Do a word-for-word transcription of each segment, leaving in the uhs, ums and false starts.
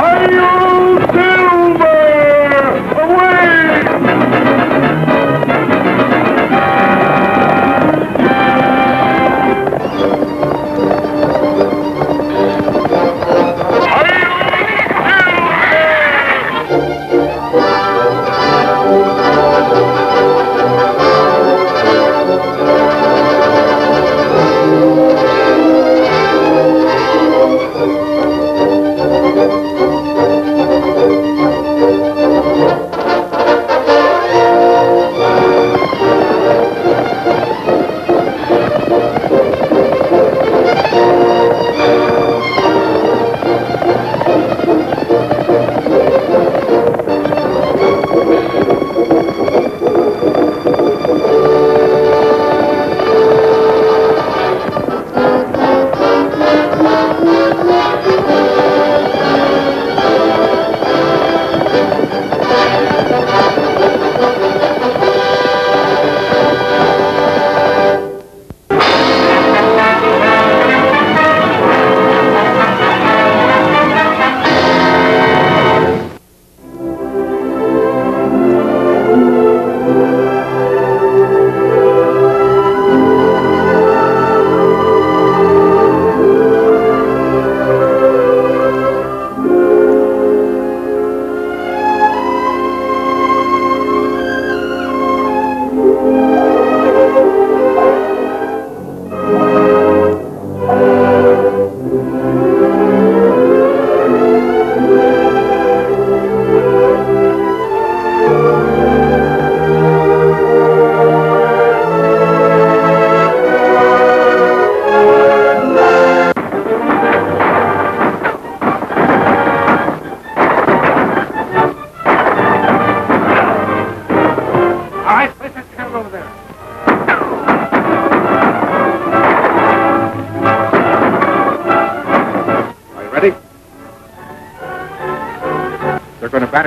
Hi-yo, Silver! Away!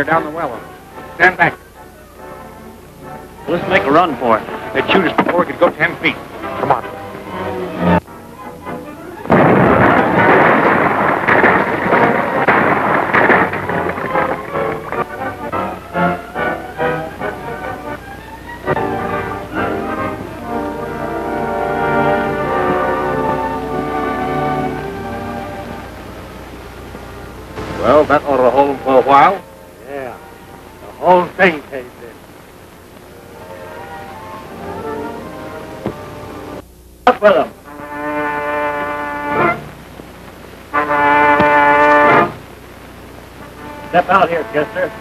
Down the well on us. Stand back. Let's make a run for it. They'd shoot us before we could go ten feet. Come on. Well, that ought to hold them for a while. Whole thing caves in. Up with them. Step out here, Kester.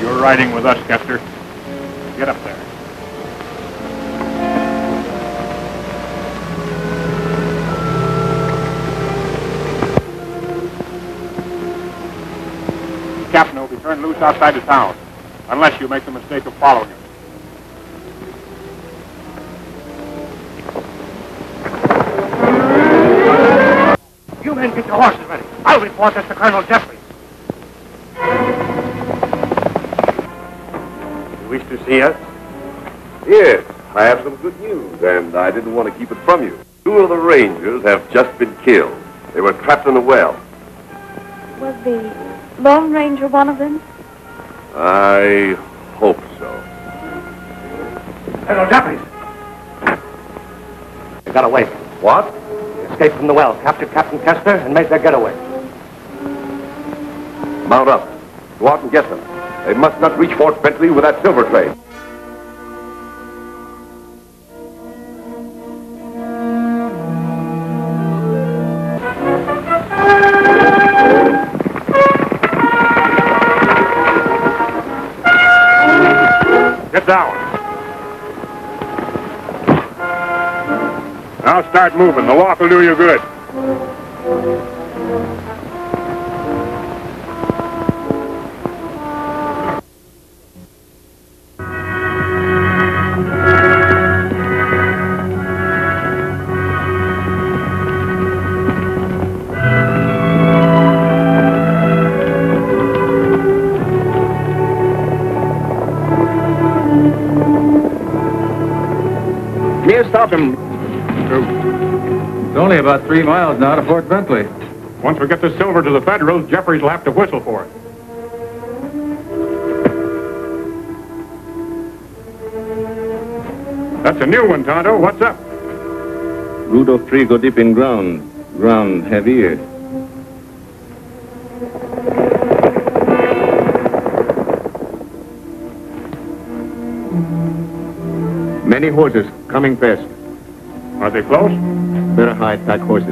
You're riding with us, Kester. Get up there. Captain will be turned loose outside the town, unless you make the mistake of following him. You men get your horses ready. I'll report this to Colonel Jeffrey. You wish to see us? Yes, I have some good news, and I didn't want to keep it from you. Two of the Rangers have just been killed. They were trapped in a well. Was the Lone Ranger one of them? I hope so. Colonel Jeffries! They got away. What? They escaped from the well, captured Captain Kester, and made their getaway. Mount up. Go out and get them. They must not reach Fort Bentley with that silver train. Down. Now start moving. The walk will do you good. Stop him. to? It's only about three miles now to Fort Bentley. Once we get this silver to the Federals, Jeffries will have to whistle for it. That's a new one, Tonto. What's up? Root of tree go deep in ground. Ground heavier. Many horses coming fast. Are they close? They're high, pack horses.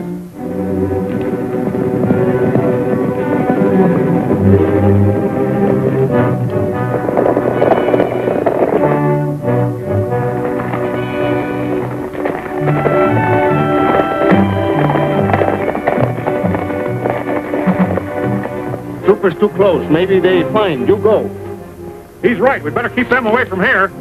Troopers too close. Maybe they find. You go. He's right. We'd better keep them away from here.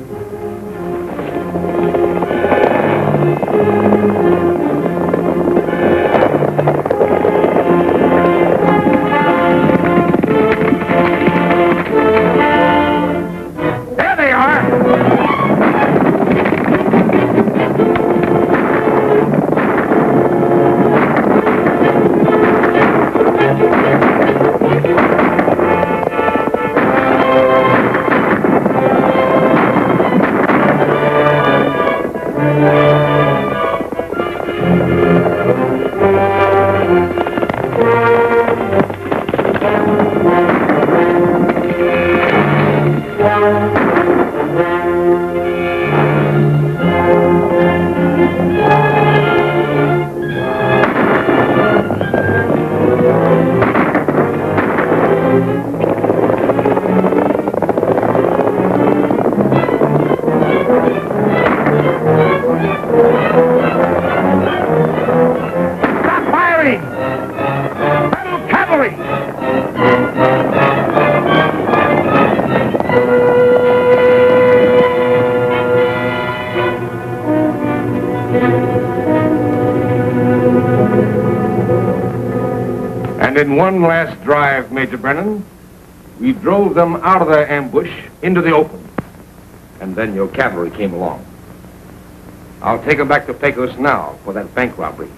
In one last drive, Major Brennan, we drove them out of their ambush into the open. And then your cavalry came along. I'll take them back to Pecos now for that bank robbery.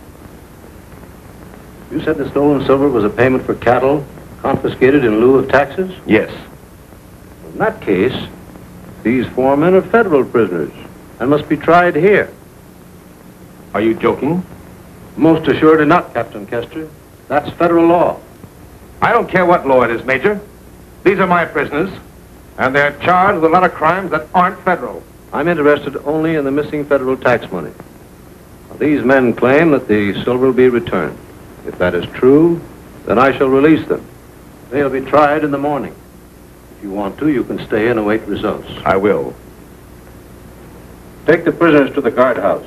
You said the stolen silver was a payment for cattle confiscated in lieu of taxes? Yes. In that case, these four men are federal prisoners and must be tried here. Are you joking? Most assuredly not, Captain Kester. That's federal law. I don't care what law it is, Major. These are my prisoners, and they're charged with a lot of crimes that aren't federal. I'm interested only in the missing federal tax money. Now, these men claim that the silver will be returned. If that is true, then I shall release them. They'll be tried in the morning. If you want to, you can stay and await results. I will. Take the prisoners to the guardhouse.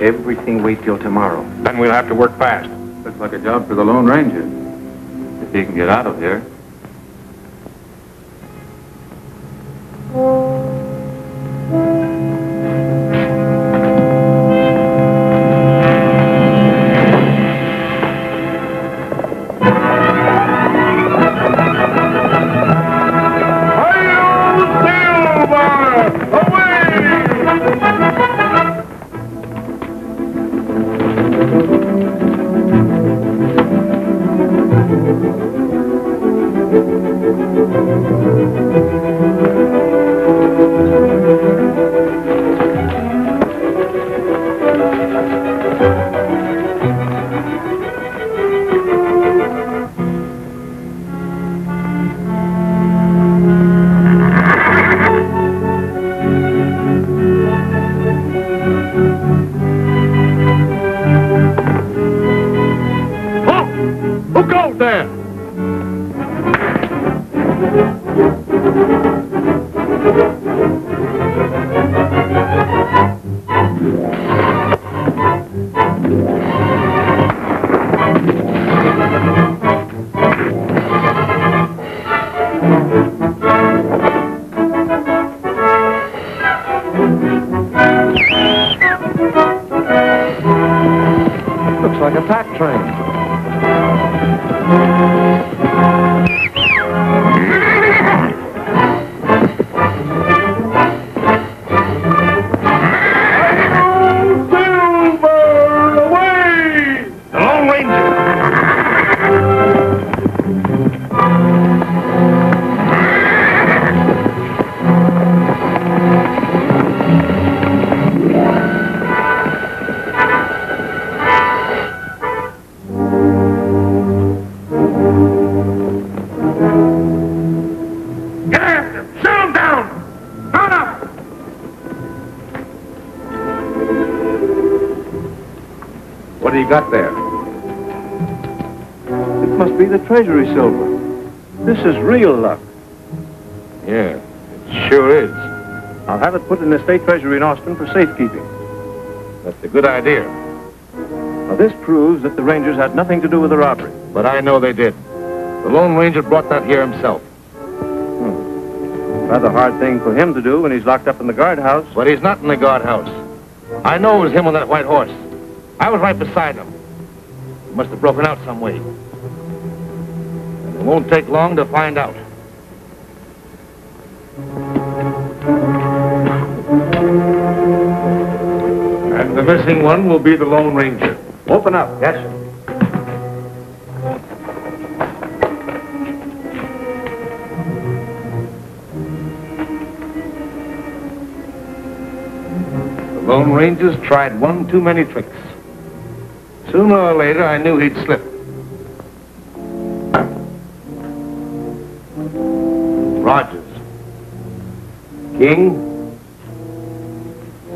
Everything wait till tomorrow. Then we'll have to work fast. Looks like a job for the Lone Ranger. If he can get out of here. Thank you. Got there. It must be the treasury silver. This is real luck. Yeah, it sure is. I'll have it put in the state treasury in Austin for safekeeping. That's a good idea. Now, this proves that the Rangers had nothing to do with the robbery. But I know they did. The Lone Ranger brought that here himself. Hmm. Rather hard thing for him to do when he's locked up in the guardhouse. But he's not in the guardhouse. I know it was him on that white horse. I was right beside him. He must have broken out some way. And it won't take long to find out. And the missing one will be the Lone Ranger. Open up. Yes, sir. The Lone Ranger's tried one too many tricks. Sooner or later, I knew he'd slip. Rogers. King.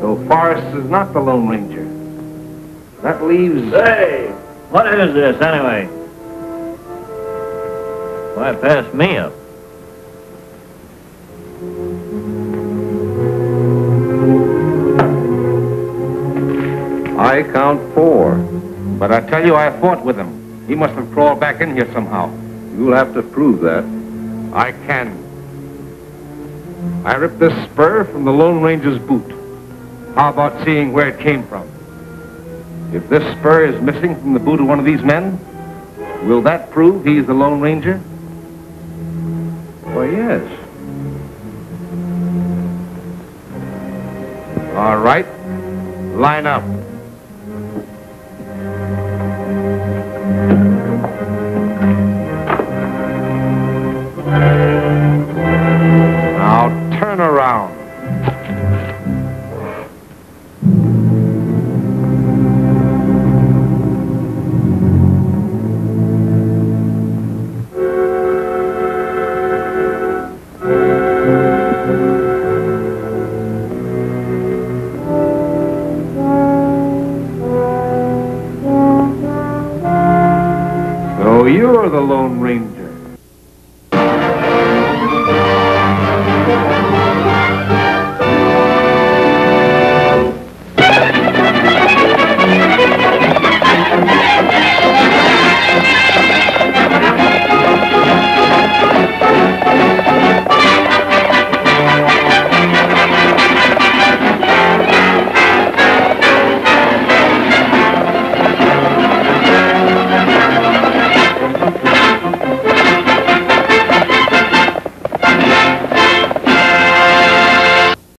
So Forrest is not the Lone Ranger. That leaves... Hey! What is this, anyway? Why pass me up? I count four. But I tell you, I fought with him. He must have crawled back in here somehow. You'll have to prove that. I can. I ripped this spur from the Lone Ranger's boot. How about seeing where it came from? If this spur is missing from the boot of one of these men, will that prove he's the Lone Ranger? Well, yes. All right. Line up. You're the Lone Ranger.